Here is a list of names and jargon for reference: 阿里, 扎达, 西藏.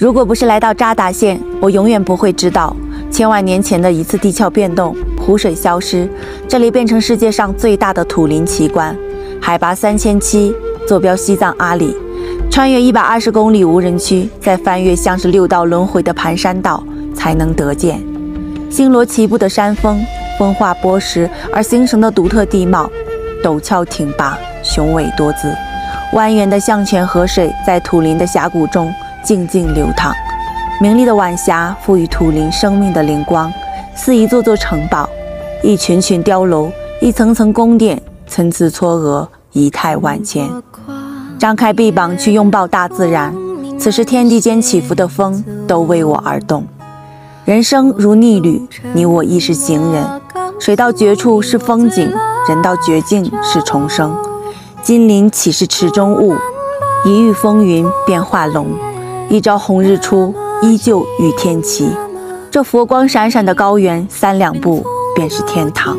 如果不是来到扎达县，我永远不会知道千万年前的一次地壳变动，湖水消失，这里变成世界上最大的土林奇观。海拔3700，坐标西藏阿里，穿越120公里无人区，再翻越像是6道轮回的盘山道，才能得见。星罗棋布的山峰，风化剥蚀而形成的独特地貌，陡峭挺拔，雄伟多姿。蜿蜒的象泉河水在土林的峡谷中 静静流淌，明丽的晚霞赋予土林生命的灵光，似一座座城堡，一群群碉楼，一层层宫殿，参差嵯峨，仪态万千。张开臂膀去拥抱大自然，此时天地间起伏的风都为我而动。人生如逆旅，你我亦是行人。水到绝处是风景，人到绝境是重生。金鳞岂是池中物，一遇风云便化龙。 一朝红日出，依旧与天齐。这佛光闪闪的高原，3两步便是天堂。